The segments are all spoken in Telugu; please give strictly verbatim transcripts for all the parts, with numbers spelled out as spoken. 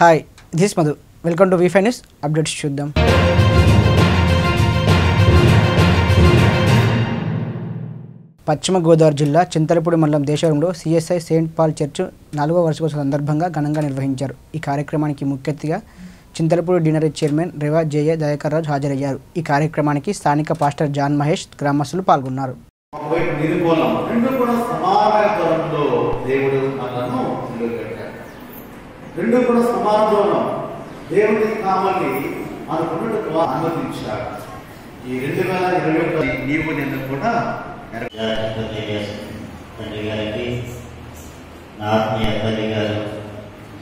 Hi this Madhu welcome to V five news updates చూద్దాం పశ్చిమ గోదావరి జిల్లా చింతలపూడి మండలం దేశవరంలో సిఎస్ఐ సెయింట్ పాల్ చర్చ్ నాలుగవ వార్షికోత్సవ సందర్భంగా ఘనంగా నిర్వహించారు। ఈ కార్యక్రమానికి ముఖ్య అతిథిగా చింతలపూడి డినరీ చైర్మన్ రేవా జయ దయకర్రాజ్ హాజరయ్యారు। ఈ కార్యక్రమానికి స్థానిక పాస్టర్ జాన్ మహేష్ గ్రామస్తులు పాల్గొన్నారు। రెండు కూడా సమాధానం దేవుని నామాన్ని అనుకున్నట్టుగా ఆనందించారు। ఈ రెండు వేల ఇరవై ఒకటి నీవు నిన్న కూడా తండ్రి గారికి నా ఆత్మీయ తండ్రి గారు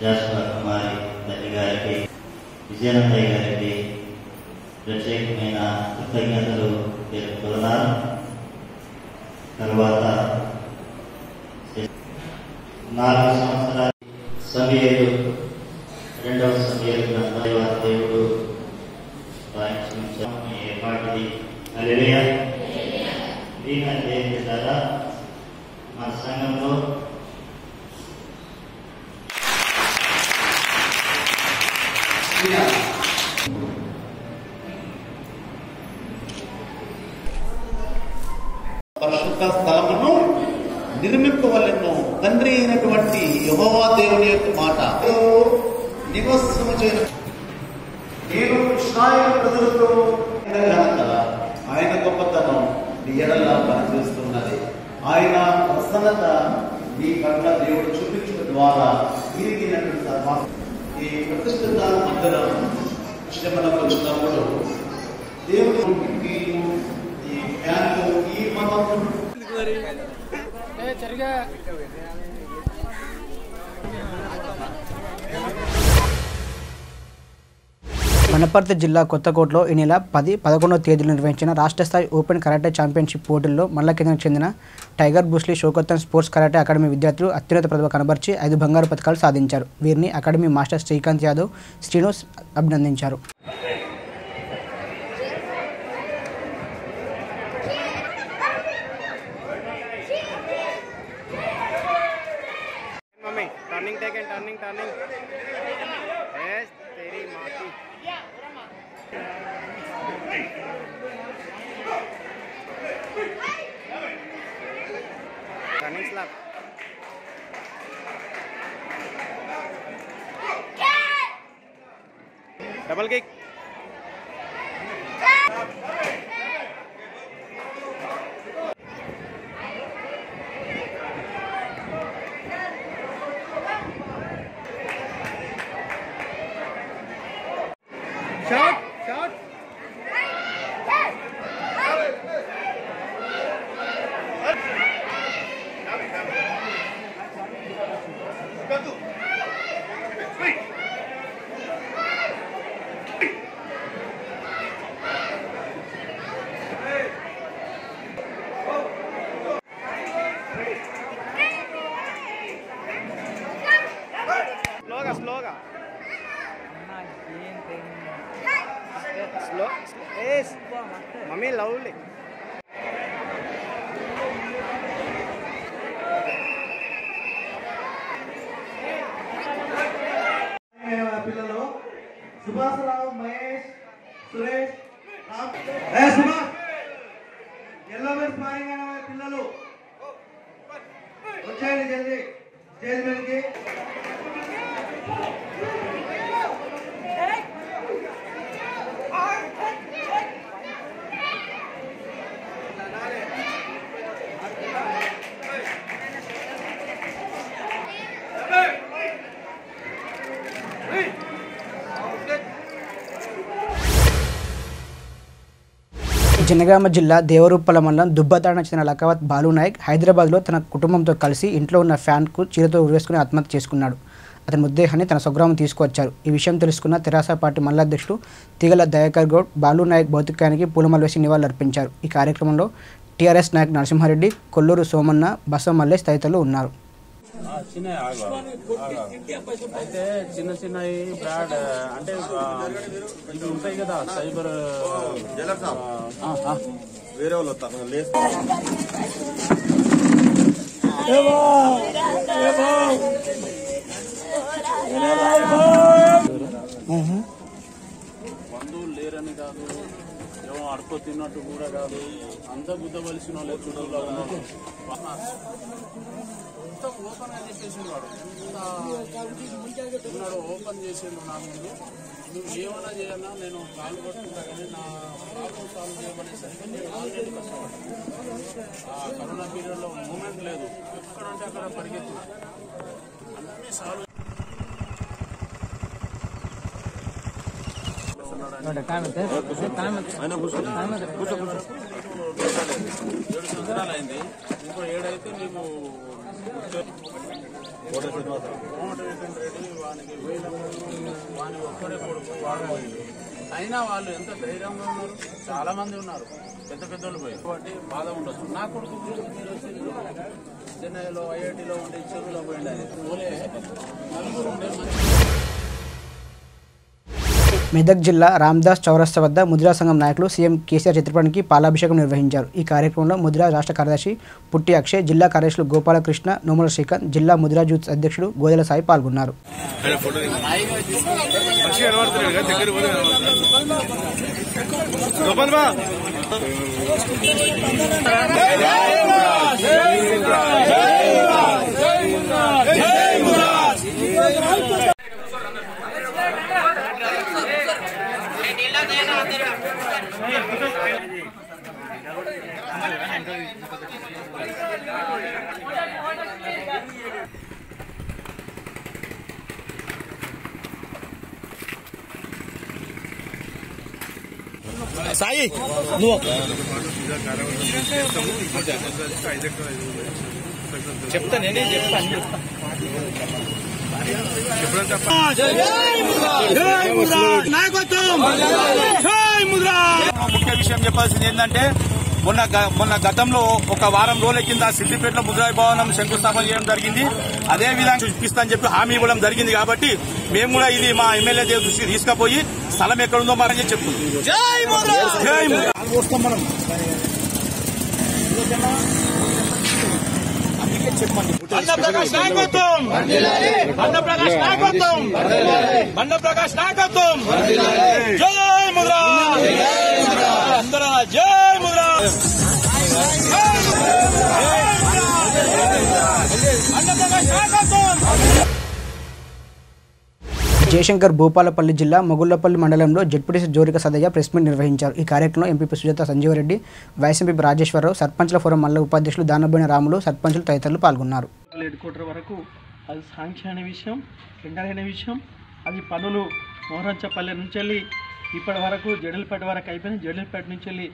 జాస్వర్ కుమారి తండ్రి గారికి విజయనందయ్య గారికి ప్రత్యేకమైన కృతజ్ఞతలు తెలుపుతున్నాను। తర్వాత నాలుగు సంవత్సరాలు సమయలు రెండవ సమయలు గ్రంథాల దేవుడు ఏపాటిది హల్లెలూయా దీనికిదారా మా సంఘంలో పరిశుద్ధ స్థలమును నిర్మింపవలెను తండ్రి అయినటువంటి యెహోవా దేవుని యొక్క మాట నివసము చేయ నేను ఇశ్రాయేలు ప్రజలతో ఆయన గొప్పతనం నీ ఎడల పనిచేస్తున్నది। ఆయన ప్రసన్నత నీ పట్ల దేవుడు చూపించడం ద్వారా తిరిగినటువంటి సర్వాత్మ ఈ ప్రతిష్ఠిత మందిరం శ్రమలకు వచ్చినప్పుడు దేవుడు ఈ ఫ్యాన్లు ఈ మతం వనపర్తి జిల్లా కొత్తకోటలో ఈ నెల పది పదకొండవ తేదీలు నిర్వహించిన రాష్ట్ర స్థాయి ఓపెన్ కరాటే ఛాంపియన్షిప్ పోటీల్లో మండల కేంద్రం చెందిన tiger Bruce Lee Shotokan sports karate academy విద్యార్థులు అత్యున్నత ప్రతిభ కనబర్చి ఐదు బంగారు పథకాలు సాధించారు। వీరిని అకాడమీ మాస్టర్ శ్రీకాంత్ యాదవ్ శ్రీను అభినందించారు। Turning take and turning turning yes तेरी मां की या पूरा मां turning slap double kick shot shot स्लोगा स्लोगा स्लो एस मम्मी लवली पिल्ललो सुभाष राव महेश सुरेश ए सुभाष येलो में स्पारिंग आना है पिल्ललो उठे जल्दी स्टेज में के జనగామ జిల్లా దేవరూపల మండలం దుబ్బతాడకు చెందిన లఖవత్ బాలు నాయక్ హైదరాబాద్లో తన కుటుంబంతో కలిసి ఇంట్లో ఉన్న ఫ్యాన్కు చీరతో ఉరివేసుకుని ఆత్మహత్య చేసుకున్నాడు। అతని మృతదేహాన్ని తన స్వగ్రామం తీసుకువచ్చారు। ఈ విషయం తెలుసుకున్న తెరాస పార్టీ మండల అధ్యక్షుడు తీగల దయాకర్ గౌడ్ బాలు నాయక్ భౌతికానికి పూలమాలలు వేసి నివాళులర్పించారు। ఈ కార్యక్రమంలో టీఆర్ఎస్ నాయక్ నరసింహారెడ్డి, కొల్లూరు సోమన్న, బసవ మల్లేష్ తదితరులు ఉన్నారు। అయితే చిన్న చిన్న బ్యాడ్ అంటే ఇవి ఉంటాయి కదా సైబర్ వేరే వాళ్ళు వస్తారు లేదు ఏవో ఏవో ఏవో బంధువులు లేరని కాదు, ఏమో అడుపు తిన్నట్టు కూడా కాదు, అంత బుద్ధవలసిన వాళ్ళు చూడాలి ఉన్నారు. మొత్తం ఓపెన్ చేసేసిన వాడు ఉన్నాడు, ఓపెన్ చేసేది నా ముందు నువ్వు ఏమైనా చేయన్నా నేను కాలు కొట్టుకుంటా, కానీ నా ప్రాబ్లం సాల్వ్ చేయమనేసరికి నేను ఆల్రెడీ ఆ కరోనా పీరియడ్లో మూమెంట్ లేదు, ఎక్కడంటే అక్కడ పరిగెత్తు అన్నీ సాల్వ్ ఏడు సంవత్సరాలు అయింది. ఇంకో ఏడైతే మేము కోమటిరెడ్డి రెడ్డి వానికి వాని ఒక్కడే కొడుకు వాడబోయింది. అయినా వాళ్ళు ఎంత ధైర్యంగా ఉన్నారు, చాలా మంది ఉన్నారు, పెద్ద పెద్దోళ్ళు పోయి కాబట్టి బాధ ఉండొచ్చు. నా కొడుకు చెన్నైలో ఐఐటీలో ఉండే చెరువులో పోయిండాలి, పోలే నలుగురు ఉండే మంచి. మెదక్ జిల్లా రామ్దాస్ చౌరస్తా వద్ద ముదిరా సంఘం నాయకులు సీఎం కేసీఆర్ చిత్రపటానికి పాలాభిషేకం నిర్వహించారు. ఈ కార్యక్రమంలో ముదిరా రాష్ట్ర కార్యదర్శి పుట్టి అక్షయ్, జిల్లా కార్యదర్శులు గోపాలకృష్ణ, నోముల శ్రీకాంత్, జిల్లా ముదిరా యూత్ అధ్యక్షుడు గోదెల సాయి పాల్గొన్నారు. సాయి చెప్తా, నేనే చెప్తాను. ముఖ్య విషయం చెప్పాల్సింది ఏంటంటే, మొన్న మొన్న గతంలో ఒక వారం రోజుల కింద సిద్దిపేటలో ముద్రాయి భవనం శంకుస్థాపన చేయడం జరిగింది. అదే విధంగా చూపిస్తానని చెప్పి హామీ ఇవ్వడం జరిగింది. కాబట్టి మేము కూడా ఇది మా ఎమ్మెల్యే దగ్గర దృష్టికి తీసుకుపోయి స్థలం ఎక్కడుందో మాకు చెప్పుకుంటాం. జయశంకర్ భూపాలపల్లి జిల్లా మొగుళ్లపల్లి మండలంలో ZPTC Jorika Sadaiah press meet నిర్వహించారు. ఈ కార్యక్రమంలో MPP Sujatha Sanjeevareddy, vice MP Rajeswararao, సర్పంచ్ల ఫోరం మండల ఉపాధ్యక్షులు దానబోయిన రాములు, సర్పంచులు తదితరులు పాల్గొన్నారు. వరకు అది సాంక్షన్ విషయం, టెండర్ విషయం, అది పనులు మోహరంచపల్లి నుంచి వెళ్ళి ఇప్పటి వరకు జడలపేట వరకు అయిపోయింది. జడలపేట నుంచి వెళ్ళి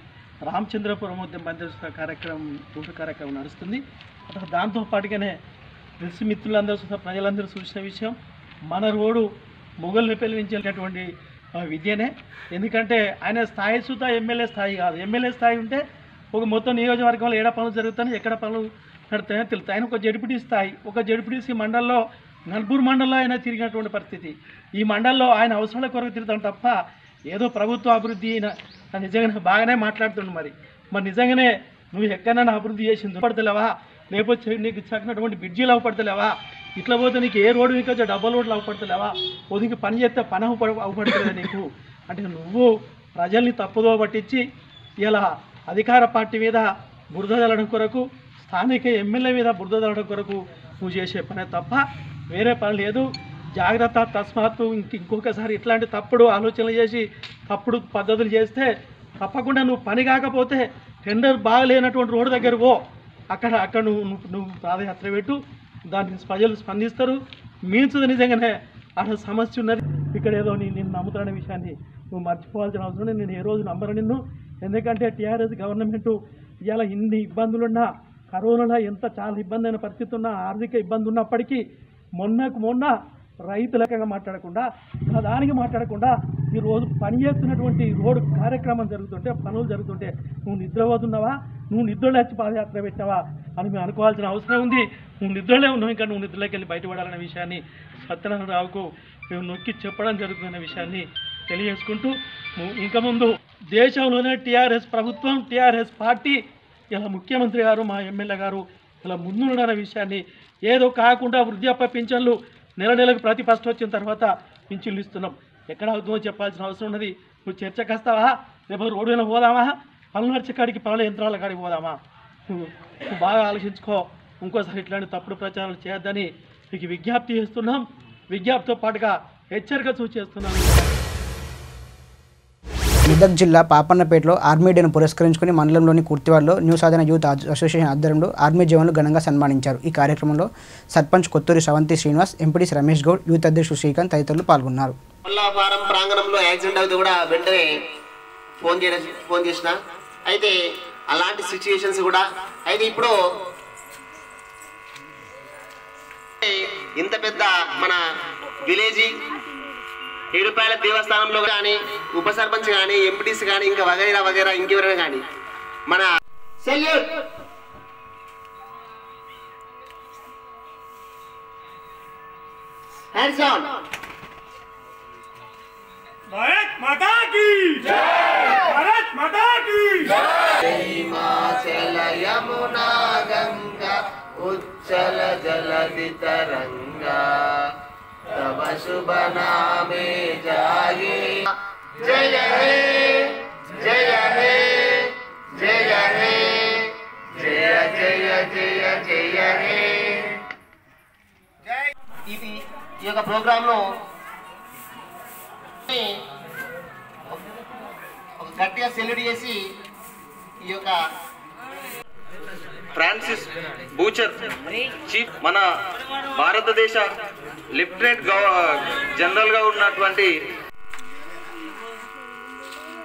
రామచంద్రపురం వద్ద మందిర కార్యక్రమం తోట కార్యక్రమం నడుస్తుంది. అక్కడ దాంతోపాటుగానే తెలిసి మిత్రులందరూ చూసిన ప్రజలందరూ చూసిన విషయం, మన రోడ్డు మొగల్నిపల్లి నుంచి వెళ్ళినటువంటి విద్యనే. ఎందుకంటే ఆయన స్థాయి చూత ఎమ్మెల్యే స్థాయి కాదు. ఎమ్మెల్యే స్థాయి ఉంటే ఒక మొత్తం నియోజకవర్గంలో ఏడ పనులు జరుగుతాయి, ఎక్కడ పనులు నడుతాయో తెలుస్తాయి. ఆయన ఒక జడ్పీటీ స్థాయి, ఒక జడ్పీటీసీ మండలంలో నల్పూరు మండలంలో ఆయన తిరిగినటువంటి పరిస్థితి. ఈ మండలంలో ఆయన అవసరాల కొరకు తిరుగుతాం తప్ప ఏదో ప్రభుత్వ అభివృద్ధి నిజంగానే బాగానే మాట్లాడుతుండు. మరి మరి నిజంగానే నువ్వు ఎక్కడైనా అభివృద్ధి చేసింది పడతలేవా, లేకపోతే నీకు చక్కనటువంటి బిడ్జీలు అవ్వపడతలేవా, ఇట్లా పోతే నీకు ఏ రోడ్డు నీకు వచ్చే డబ్బుల రోడ్లు అవ్వపడతలేవా, ఓ నీకు పని చేస్తే పని అవ్వపడ అవ్వపడతలేదా నీకు అంటే నువ్వు ప్రజల్ని తప్పుదో పట్టించి ఇలా అధికార పార్టీ మీద బురద జల్లడం కొరకు, స్థానిక ఎమ్మెల్యే మీద బురద జల్లడం కొరకు నువ్వు చేసే పనే తప్ప వేరే పని లేదు. జాగ్రత్త, తస్మాత్తు. ఇంక ఇంకొకసారి ఇట్లాంటి తప్పుడు ఆలోచనలు చేసి తప్పుడు పద్ధతులు చేస్తే తప్పకుండా నువ్వు పని కాకపోతే టెండర్ బాగలేనటువంటి రోడ్డు దగ్గర పో, అక్కడ అక్కడ నువ్వు నువ్వు పాదయాత్ర పెట్టు, దానికి ప్రజలు స్పందిస్తారు. మీన్స్ నిజంగానే అక్కడ సమస్య ఉన్నది. ఇక్కడ ఏదో నేను నేను నమ్ముతానే విషయాన్ని నువ్వు మర్చిపోవాల్సిన అవసరం లేదు. నేను ఏ రోజు నమ్మరు నిన్ను. ఎందుకంటే టీఆర్ఎస్ గవర్నమెంటు ఇవాళ ఇన్ని ఇబ్బందులున్నా, కరోనాలో ఎంత చాలా ఇబ్బంది అయిన పరిస్థితి ఉన్నా, ఆర్థిక ఇబ్బంది ఉన్నప్పటికీ మొన్నకు మొన్న రైతులకంగా మాట్లాడకుండా దానికి మాట్లాడకుండా ఈరోజు పని చేస్తున్నటువంటి రోడ్డు కార్యక్రమం జరుగుతుంటే, పనులు జరుగుతుంటే నువ్వు నిద్రపోతున్నావా, నువ్వు నిద్రలేచి పాదయాత్ర పెట్టావా అని మేము అనుకోవాల్సిన అవసరం ఉంది. నువ్వు నిద్రలే ఉన్నావు, ఇంకా నువ్వు నిద్రలోకి వెళ్ళి బయటపడాలనే విషయాన్ని సత్యనారాయణరావుకు మేము నొక్కి చెప్పడం జరుగుతుందనే విషయాన్ని తెలియజేసుకుంటూ, ఇంకా ముందు దేశంలోనే టీఆర్ఎస్ ప్రభుత్వం, టీఆర్ఎస్ పార్టీ, ఇలా ముఖ్యమంత్రి గారు, మా ఎమ్మెల్యే గారు ఇలా ముందున్న విషయాన్ని, ఏదో కాకుండా వృద్ధాప్య పింఛన్లు నెల నెలకు ప్రతి ఫస్ట్ వచ్చిన తర్వాత పింఛన్లు ఇస్తున్నాం. ఎక్కడవుతుందో చెప్పాల్సిన అవసరం ఉన్నది. నువ్వు చర్చకు వస్తావా, రేపు రోడ్డు మీద పోదామా, పనులు నడిచే కాడికి పనుల యంత్రాల కాడికి పోదామా? నువ్వు బాగా ఆలోచించుకో. ఇంకోసారి ఇట్లాంటి తప్పుడు ప్రచారాలు చేయొద్దని మీకు విజ్ఞప్తి చేస్తున్నాం. విజ్ఞప్తితో పాటుగా హెచ్చరిక సూచిస్తున్నాం. మెదక్ జిల్లా పాపన్నపేటలో ఆర్మీ డేను పురస్కరించుకుని మండలంలోని కుర్తివాడలో న్యూ సాధన యూత్ అసోసియేషన్ ఆధ్వర్యంలో ఆర్మీ జవాన్లు ఘనంగా సన్మానించారు. ఈ కార్యక్రమంలో సర్పంచ్ కొత్తూరి శ్రవంతి శ్రీనివాస్, ఎంపీడీస్ రమేష్ గౌడ్, యూత్ అధ్యక్షుడు శ్రీకాంత్ తదితరులు పాల్గొన్నారు. మల్లాపురం ప్రాంగణంలో యాక్సిడెంట్ అయితే కూడా వెంటనే ఫోన్ చేసి ఫోన్ చేసిన అయితే అలాంటి సిచ్యుయేషన్స్ కూడా అయితే ఇప్పుడు ఇంత పెద్ద మన విలేజీ ఏడుపాయల దేవస్థానంలో కానీ ఉప సర్పంచ్ కానీ ఎంపీటీస్ కానీ ఇంకా వగైరా వగైరా ఇంకెవరైనా కానీ మన salute hands on Bharat Mata కీ జై, భారత్ మాతా కీ జై. హిమాచల యమునా గంగా ఉచ్చల జలధి తరంగా तब शुभ नामे जागे. जय हे जय हे जय हे जय जय जय जय हे. ఇది ఈ యొక్క ప్రోగ్రామ్ లో ఒక గట్టిగా సెల్యూట్ చేసి ఈ యొక్క ఫ్రాన్సిస్ బూచర్ చీఫ్ మన భారతదేశ లెఫ్టినెంట్ జనరల్ గా ఉన్నటువంటి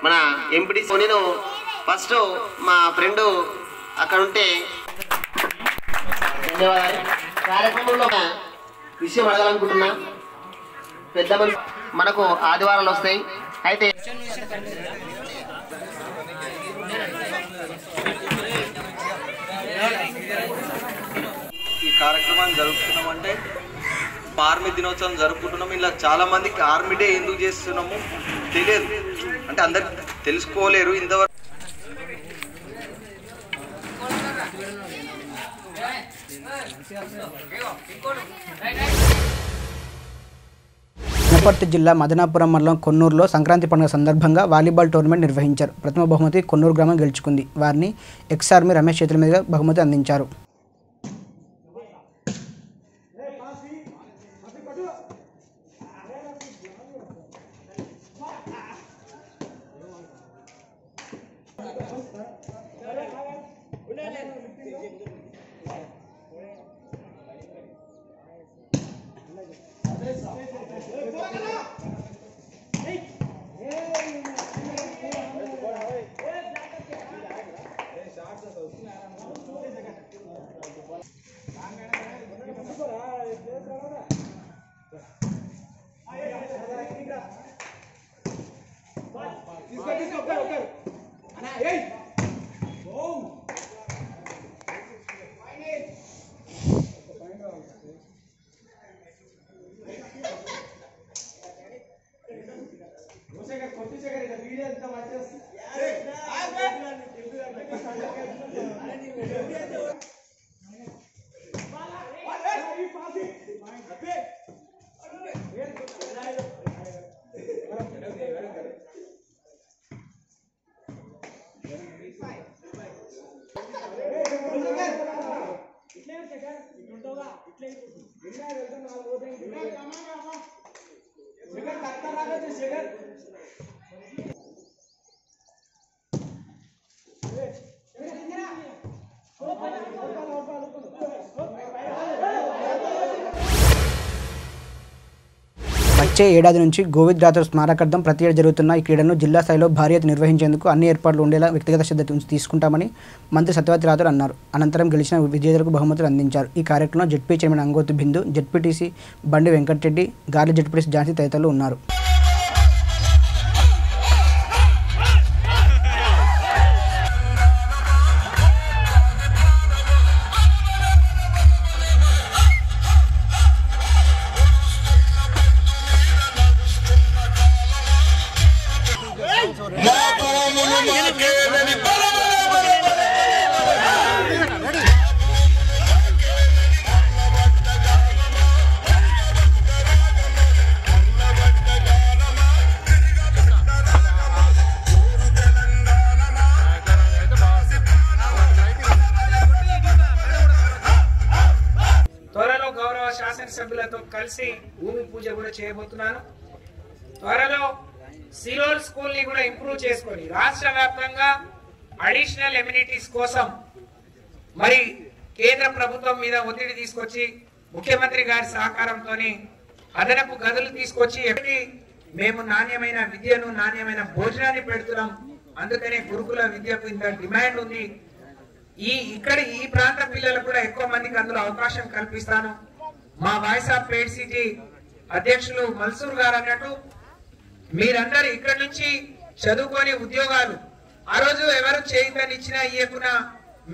మన ఎంపీడీ సోనిను ఫస్ట్ మా ఫ్రెండ్ అక్కడ ఉంటే ధన్యవాదాలు. కార్యక్రమంలో విషయం అడగాలనుకుంటున్నా. పెద్ద మనిషి మనకు ఆదివారాలు వస్తాయి అయితే ఈ కార్యక్రమాన్ని జరుపుతున్నామంటే ఆర్మీ దినోత్సవం జరుపుకుంటున్నాము. ఇలా చాలామందికి ఆర్మీ డే ఎందుకు చేస్తున్నాము తెలియదు, అంటే అందరు తెలుసుకోలేరు ఇంతవరకు. వనపర్తి జిల్లా మదనాపురం మండలం కొన్నూరులో సంక్రాంతి పండుగ సందర్భంగా వాలీబాల్ టోర్నమెంట్ నిర్వహించారు. ప్రథమ బహుమతి కొన్నూరు గ్రామం గెలుచుకుంది. వారిని ఎక్స్ ఆర్మీ రమేష్ చేతుల మీదుగా బహుమతి అందించారు. వచ్చే ఏడాది నుంచి గోవిందరాజు స్మారకార్థం ప్రతి ఏడు జరుగుతున్న ఈ క్రీడను జిల్లా స్థాయిలో భారీ ఎత్తున నిర్వహించేందుకు అన్ని ఏర్పాట్లు ఉండేలా వ్యక్తిగత శ్రద్ధ తీసుకుంటామని మంత్రి సత్యవతి రాథోడ్ అన్నారు. అనంతరం గెలిచిన విజేతలకు బహుమతులు అందించారు. ఈ కార్యక్రమంలో ZP chairman Angothu Bindu, ZPTC Bandi Venkatareddy, గార్ల జెడ్పీటీసీ ఝాన్సీ తదితరులు ఉన్నారు. శాసనసభ్యులతో కలిసి భూమి పూజ కూడా చేయబోతున్నాను। త్వరలో సిరోల్ స్కూల్ ని కూడా ఇంప్రూవ్ చేసుకొని రాష్ట్రవ్యాప్తంగా అడిషనల్ ఎమినిటీస్ కోసం మరి కేంద్ర ప్రభుత్వం మీద ఒత్తిడి తీసుకొచ్చి ముఖ్యమంత్రి గారి సహకారంతోని అదనపు గదులు తీసుకొచ్చి మేము నాణ్యమైన విద్యను నాణ్యమైన భోజనాన్ని పెడుతున్నాం। అందుకనే గురుకుల విద్యకు ఇంత డిమాండ్ ఉంది। ఈ ఇక్కడ ఈ ప్రాంత పిల్లలకు కూడా ఎక్కువ మందికి అందులో అవకాశం కల్పిస్తాను। మా వాయిస్ ఆఫ్ పేడ్సిటీ అధ్యక్షులు మల్సూర్ గారు అన్నట్టు మీరందరూ ఇక్కడ నుంచి చదువుకొని ఉద్యోగాలు ఆ రోజు ఎవరు చేయితనిచ్చినా ఇయ్యకున్నా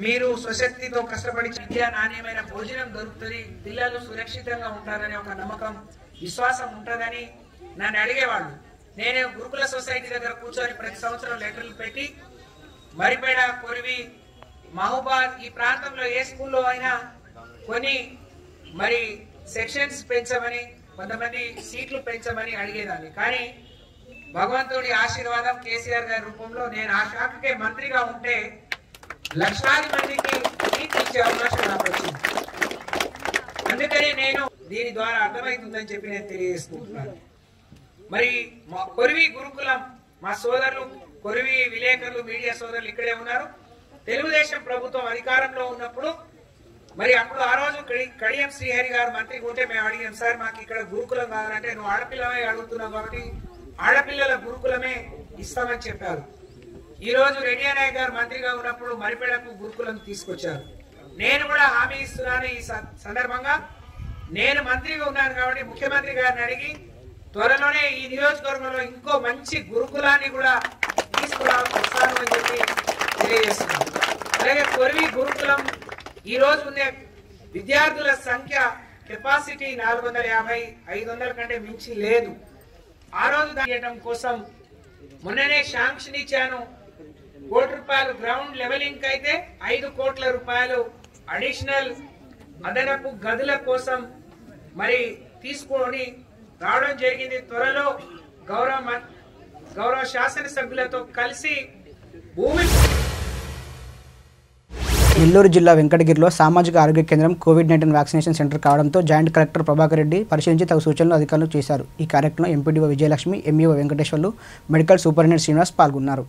మీరు స్వశక్తితో కష్టపడి విద్య నాణ్యమైన భోజనం దొరుకుతుంది, పిల్లలు సురక్షితంగా ఉంటారనే ఒక నమ్మకం విశ్వాసం ఉంటుందని నన్ను అడిగేవాళ్ళు। నేను గురుకుల సొసైటీ దగ్గర కూర్చొని ప్రతి సంవత్సరం లెటర్లు పెట్టి మరిపేడ కొరివి మహబాద్ ఈ ప్రాంతంలో ఏ స్కూల్లో అయినా కొన్ని మరి సెక్షన్స్ పెంచమని కొంతమంది సీట్లు పెంచమని అడిగేదాన్ని। కానీ భగవంతుడి ఆశీర్వాదం కేసీఆర్ గారి రూపంలో నేను ఆ శాఖకే మంత్రిగా ఉంటే లక్షలాది మందికి సీట్లు ఇచ్చే అవకాశం నాకు వచ్చింది। అందుకనే నేను దీని ద్వారా అర్థమవుతుందని చెప్పి నేను తెలియజేసుకుంటున్నాను। మరి మా కొరివి గురుకులం మా సోదరులు కొరివి విలేకరులు మీడియా సోదరులు ఇక్కడే ఉన్నారు। తెలుగుదేశం ప్రభుత్వం అధికారంలో ఉన్నప్పుడు మరి అప్పుడు ఆ రోజు కడియం శ్రీహరి గారు మంత్రికి ఉంటే మేము అడిగాం, సార్ మాకు ఇక్కడ గురుకులం కావాలంటే నువ్వు ఆడపిల్లమే అడుగుతున్నావు కాబట్టి ఆడపిల్లల గురుకులమే ఇస్తామని చెప్పారు। ఈ రోజు రెడ్డి నాయక్ గారు మంత్రిగా ఉన్నప్పుడు మరిపేడకు గురుకులం తీసుకొచ్చారు। నేను కూడా హామీ ఇస్తున్నాను। ఈ సందర్భంగా నేను మంత్రిగా ఉన్నాను కాబట్టి ముఖ్యమంత్రి గారిని అడిగి త్వరలోనే ఈ నియోజకవర్గంలో ఇంకో మంచి గురుకులాన్ని కూడా తీసుకురావాల్సి వస్తాను అని చెప్పి తెలియజేస్తున్నాను। అలాగే కొరివి గురుకులం ఈ రోజు ఉండే విద్యార్థుల సంఖ్య కెపాసిటీ నాలుగు వందల యాభై ఐదు వందల కంటే మించి లేదు। ఆ రోజు దాని కోసం మొన్ననే శాంక్షన్ ఇచ్చాను। కోటి రూపాయలు గ్రౌండ్ లెవెలింగ్ అయితే ఐదు కోట్ల రూపాయలు అడిషనల్ అదనపు గదుల కోసం మరి తీసుకొని రావడం జరిగింది। త్వరలో గౌరవ గౌరవ శాసనసభ్యులతో కలిసి భూమి నెల్లూరు జిల్లా వెంకటగిరిలో సామాజిక ఆరోగ్య కేంద్రం కోవిడ్ నైన్టీన్ వ్యాక్సినేషన్ సెంటర్ కావడంతో జాయింట్ కలెక్టర్ ప్రభాకర్ రెడ్డి పరిశీలించి తగు సూచనలు అధికారులకు చేశారు। ఈ కార్యక్రమంలో MPDO Vijayalakshmi, MEO Venkateswarlu, medical superintendent Srinivas పాల్గొన్నారు।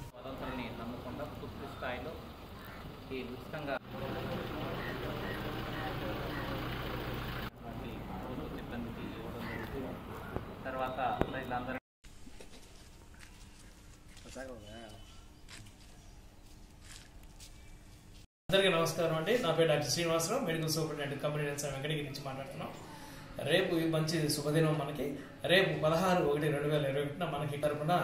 అందరికీ నమస్కారం అండి। నా పేరు doctor Srinivasarao, medical superintendent companies Venkatagiri నుంచి మాట్లాడుతున్నాం। రేపు ఈ మంచి శుభదినం మనకి, రేపు పదహారు ఒకటి రెండు వేల ఇరవై ఒకటిన మనకి తరపున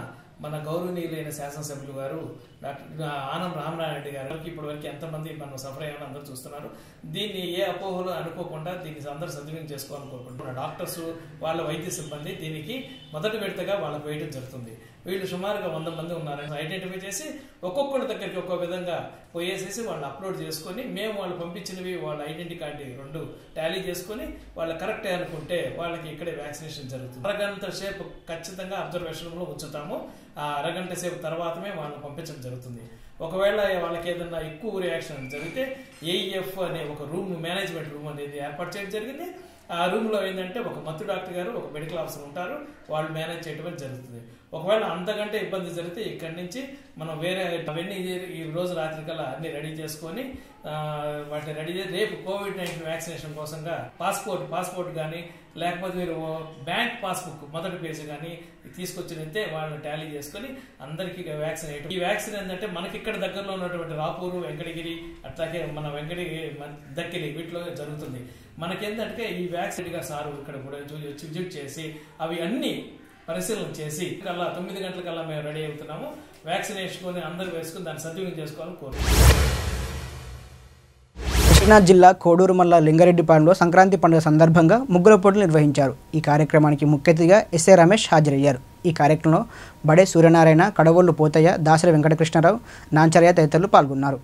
మన గౌరవనీయులైన శాసనసభ్యులు గారు డాక్టర్ ఆనం రామనారాయణ గారు ఇప్పటివరకు ఎంతమంది మనం సఫర్ అయ్యామని అందరూ చూస్తున్నారు। దీన్ని ఏ అపోహలు అనుకోకుండా దీన్ని అందరూ సద్వినియోగం చేసుకోవాలనుకోకుండా డాక్టర్స్ వాళ్ళ వైద్య సిబ్బంది దీనికి మొదటి విడతగా వాళ్ళకి వేయడం జరుగుతుంది। వీళ్ళు సుమారుగా వంద మంది ఉన్నారని ఐడెంటిఫై చేసి ఒక్కొక్కరి దగ్గరికి ఒక్కొక్క విధంగా పోయేసేసి వాళ్ళు అప్లోడ్ చేసుకుని మేము వాళ్ళు పంపించినవి వాళ్ళ ఐడెంటిటీ కార్డు రెండు టాలీ చేసుకుని వాళ్ళు కరెక్ట్ అనుకుంటే వాళ్ళకి ఇక్కడే వ్యాక్సినేషన్ జరుగుతుంది। అరగంట సేపు ఖచ్చితంగా అబ్జర్వేషన్లో ఉంచుతాము। ఆ అరగంట సేపు తర్వాతమే వాళ్ళని పంపించడం జరుగుతుంది। ఒకవేళ వాళ్ళకి ఏదన్నా ఎక్కువ రియాక్షన్ జరిగితే ఏఈఎఫ్ అనే ఒక రూమ్ మేనేజ్మెంట్ రూమ్ అనేది ఏర్పాటు చేయడం జరిగింది। ఆ రూమ్లో ఏంటంటే ఒక మత్తు డాక్టర్ గారు ఒక మెడికల్ ఆఫీసర్ ఉంటారు, వాళ్ళు మేనేజ్ చేయడం జరుగుతుంది। ఒకవేళ అంతకంటే ఇబ్బంది జరిగితే ఇక్కడి నుంచి మనం వేరే అవన్నీ ఈ రోజు రాత్రి కల్లా అన్ని రెడీ చేసుకొని వాటిని రెడీ చేసి రేపు కోవిడ్ నైన్టీన్ వ్యాక్సినేషన్ కోసంగా పాస్పోర్ట్ పాస్పోర్ట్ కానీ లేకపోతే మీరు బ్యాంక్ పాస్బుక్ మొదటి పేజీ కానీ తీసుకొచ్చినైతే వాళ్ళని టాలీ చేసుకుని అందరికీ వ్యాక్సిన్ వేయటం। ఈ వ్యాక్సిన్ ఏంటంటే మనకి ఇక్కడ దగ్గరలో ఉన్నటువంటి రాపూరు, వెంకటగిరి, అట్లాగే మన వెంకటగిరి దక్కిలి వీటిలో జరుగుతుంది। మనకేంటంటే ఈ వ్యాక్సిన్గా సారు ఇక్కడ కూడా విజిట్ చేసి అవి అన్ని పరిశీలన చేసి కల్లా తొమ్మిది గంటలకల్లా మేము రెడీ అవుతున్నాము। వ్యాక్సిన్ వేసుకొని అందరూ వేసుకుని దాన్ని సద్వినియోగం చేసుకోవాలని కోరుతున్నాం। కృష్ణా జిల్లా కోడూరు మల్ల లింగారెడ్డిపాలెంలో సంక్రాంతి పండుగ సందర్భంగా ముగ్గుల పోటీలు నిర్వహించారు। ఈ కార్యక్రమానికి ముఖ్య అతిథిగా ఎస్ఏ రమేష్ హాజరయ్యారు। ఈ కార్యక్రమంలో బడే సూర్యనారాయణ, కడవోళ్లు పోతయ్య, దాసరి వెంకటకృష్ణారావు, నాంచర్య తదితరులు పాల్గొన్నారు।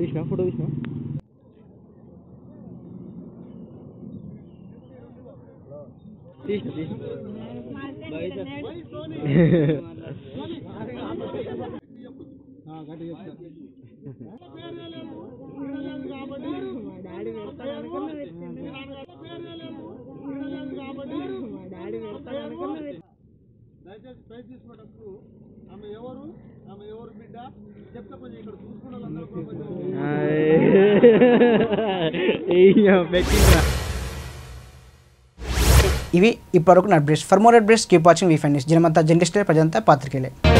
తీసినా ఫోటో తీసినా తీసినా తీసినా ఆ గట్టి చెప్తా మా డాడీ వెళ్తాను అనుకున్నా మా డాడీ వెళ్తాను అనుకున్నా దయచేసి ప్రైస్ తీసుకున్నప్పుడు ఆమె ఎవరు ఆమె ఎవరు బిడ్డ చెప్తా కొంచెం ఇక్కడ చూసుకున్నాలందరూ కొంచెం ఏయ్యా వెకింద్ర ఇవి ఇప్పటివరకు నా బ్రెస్ట్ for more address keep watching V five news జనమంతా జర్నలిస్టులే ప్రజలంతా పాత్రికేయులే।